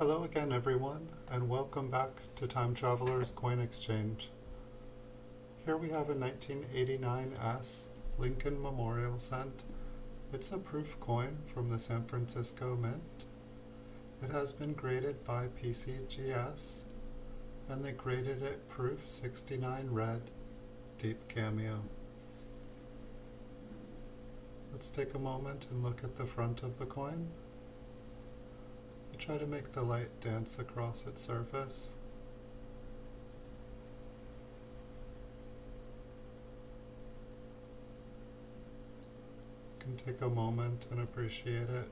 Hello again everyone, and welcome back to Time Traveler's Coin Exchange. Here we have a 1989 Lincoln Memorial Cent. It's a proof coin from the San Francisco Mint. It has been graded by PCGS, and they graded it proof 69 red, deep cameo. Let's take a moment and look at the front of the coin. I try to make the light dance across its surface. You can take a moment and appreciate it.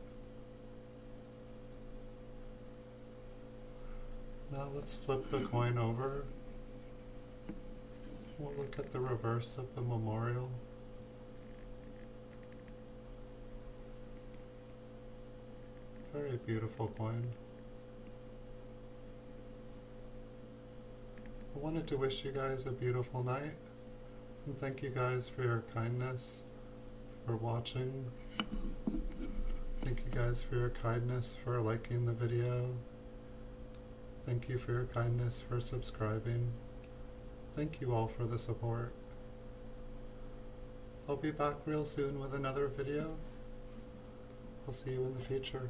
Now let's flip the coin over. We'll look at the reverse of the memorial. Very beautiful coin. I wanted to wish you guys a beautiful night, and thank you guys for your kindness, for watching. Thank you guys for your kindness for liking the video. Thank you for your kindness for subscribing. Thank you all for the support. I'll be back real soon with another video. I'll see you in the future.